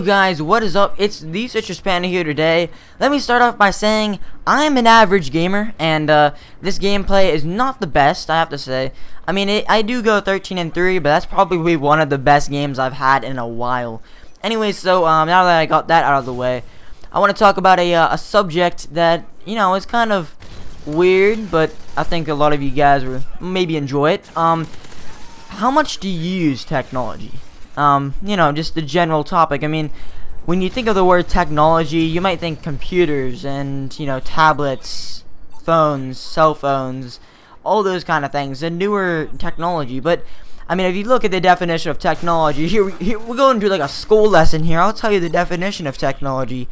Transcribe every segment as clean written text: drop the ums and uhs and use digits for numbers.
Yo guys, what is up? It's the Switcher Panda here today. Let me start off by saying I'm an average gamer, and this gameplay is not the best, I have to say. I mean, I do go 13-3, but that's probably one of the best games I've had in a while. Anyway, so now that I got that out of the way, I want to talk about a subject that, you know, is kind of weird, but I think a lot of you guys will maybe enjoy it. How much do you use technology? You know, just the general topic. I mean, when you think of the word technology, you might think computers and, you know, tablets, phones, cell phones, all those kind of things, the newer technology. But, I mean, if you look at the definition of technology, here we're going to do like a school lesson here. I'll tell you the definition of technology.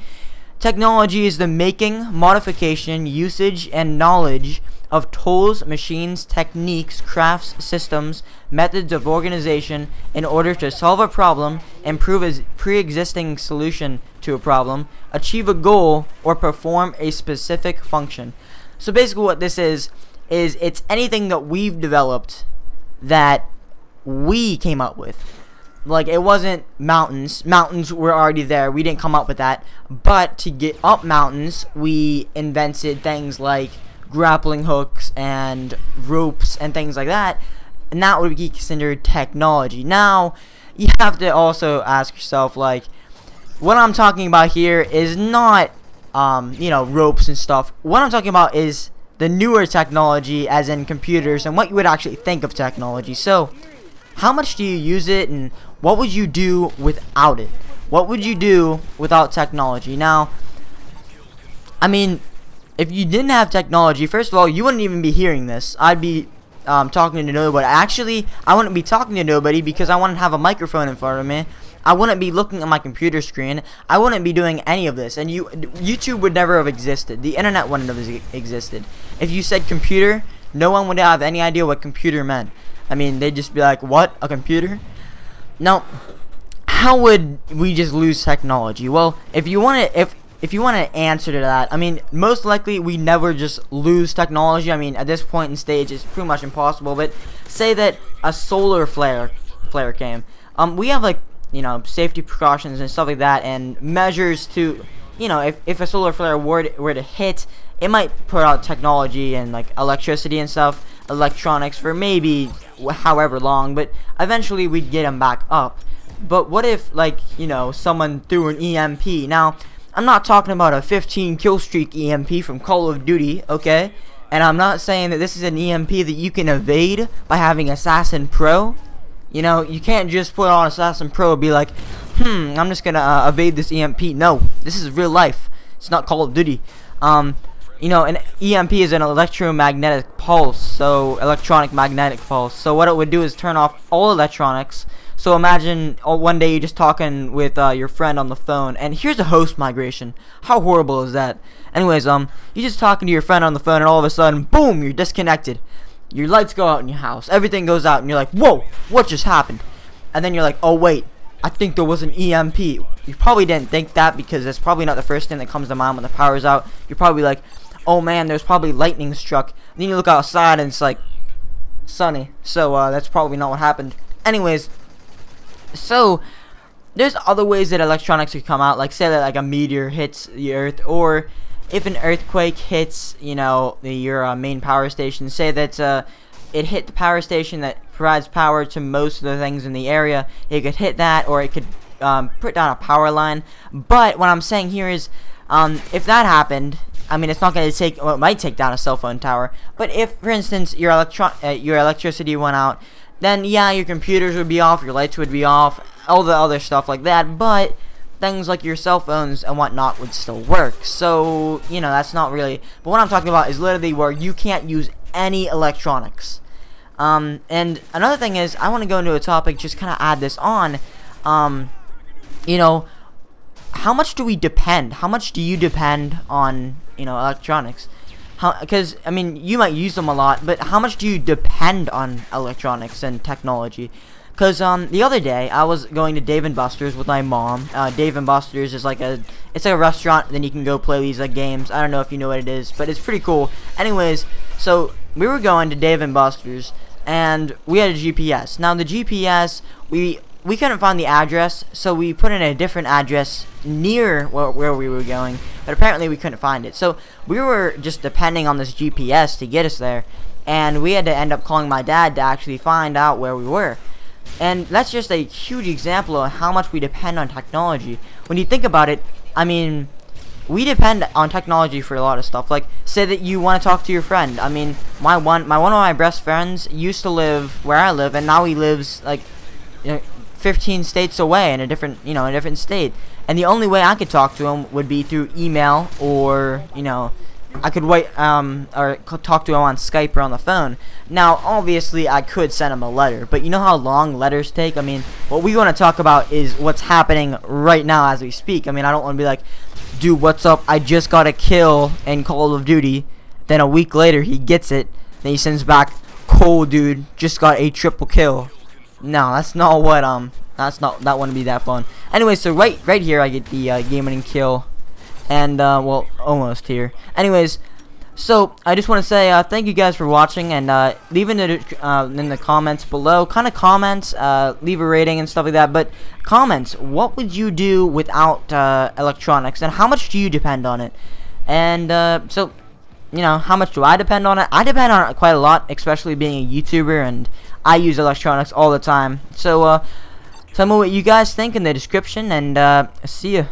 Technology is the making, modification, usage, and knowledge of tools, machines, techniques, crafts, systems, methods of organization in order to solve a problem, improve a pre-existing solution to a problem, achieve a goal, or perform a specific function. So basically what this is it's anything that we've developed that we came up with. Like, it wasn't mountains. Mountains were already there. We didn't come up with that. But to get up mountains, we invented things like grappling hooks and ropes and things like that, and that would be considered technology. Now you have to also ask yourself, like, what I'm talking about here is not you know, ropes and stuff. What I'm talking about is the newer technology, as in computers, and what you would actually think of technology. So how much do you use it, and what would you do without it? What would you do without technology? Now, I mean, if you didn't have technology, first of all, you wouldn't even be hearing this. I'd be talking to nobody. Actually, I wouldn't be talking to nobody because I wouldn't have a microphone in front of me. I wouldn't be looking at my computer screen. I wouldn't be doing any of this. And YouTube would never have existed. The internet wouldn't have existed. If you said computer, no one would have any idea what computer meant. I mean, they'd just be like, what? A computer? Now, how would we just lose technology? Well, if you want to... If you want an answer to that, I mean, most likely we never just lose technology. I mean, at this point in stage, it's pretty much impossible. But say that a solar flare came. We have, like, you know, safety precautions and stuff like that, and measures to, you know, if a solar flare were to hit, it might put out technology and, like, electricity and stuff, electronics for maybe however long. But eventually we'd get them back up. But what if, like, you know, someone threw an EMP? Now, I'm not talking about a 15 kill streak EMP from Call of Duty, okay? And I'm not saying that this is an EMP that you can evade by having Assassin Pro. You know, you can't just put on Assassin Pro and be like, I'm just gonna evade this EMP. No, this is real life. It's not Call of Duty. You know, an EMP is an electromagnetic pulse, so electronic magnetic pulse. So what it would do is turn off all electronics. So imagine one day you're just talking with your friend on the phone, and here's a host migration. How horrible is that? Anyways, you're just talking to your friend on the phone, and all of a sudden, boom, you're disconnected. Your lights go out in your house. Everything goes out, and you're like, whoa, what just happened? And then you're like, oh, wait, I think there was an EMP. You probably didn't think that because that's probably not the first thing that comes to mind when the power's out. You're probably like, oh, man, there's probably lightning struck. And then you look outside, and it's, like, sunny. So that's probably not what happened. Anyways... So, there's other ways that electronics could come out, like say that like a meteor hits the earth, or if an earthquake hits, you know, your main power station. Say that it hit the power station that provides power to most of the things in the area. It could hit that, or it could put down a power line. But what I'm saying here is, if that happened, I mean, it's not going to take, well, it might take down a cell phone tower. But if, for instance, your electricity went out, then yeah, your computers would be off, your lights would be off, all the other stuff like that, but things like your cell phones and whatnot would still work. So, you know, that's not really, but what I'm talking about is literally where you can't use any electronics. And another thing is, I want to go into a topic, just kind of add this on, you know, how much do we depend? How much do you depend on, you know, electronics? Because, I mean, you might use them a lot, but how much do you depend on electronics and technology? Because the other day, I was going to Dave & Buster's with my mom. Dave & Buster's is like a restaurant, then you can go play these, like, games. I don't know if you know what it is, but it's pretty cool. Anyways, so we were going to Dave & Buster's, and we had a GPS. Now, the GPS, we we couldn't find the address, so we put in a different address near where we were going, but apparently we couldn't find it. So we were just depending on this GPS to get us there, and we had to end up calling my dad to actually find out where we were. And that's just a huge example of how much we depend on technology. When you think about it, I mean, we depend on technology for a lot of stuff. Like, say that you want to talk to your friend. I mean, one of my best friends used to live where I live, and now he lives, like, 15 states away in a different, a different state. And the only way I could talk to him would be through email, or, I could wait, or talk to him on Skype or on the phone. Now, obviously, I could send him a letter, but you know how long letters take? I mean, what we want to talk about is what's happening right now as we speak. I mean, I don't want to be like, dude, what's up? I just got a kill in Call of Duty. Then a week later, he gets it. Then he sends back, cool, dude, just got a triple kill. No, that's not what, that wouldn't be that fun. Anyway, so right here, I get the game-winning kill. And, well, almost here. Anyways, so, I just want to say, thank you guys for watching, and, leave in the comments below, leave a rating and stuff like that, but comments, what would you do without, electronics, and how much do you depend on it? And, so, how much do I depend on it? I depend on it quite a lot, especially being a YouTuber, and I use electronics all the time. So, tell me what you guys think in the description, and, see ya.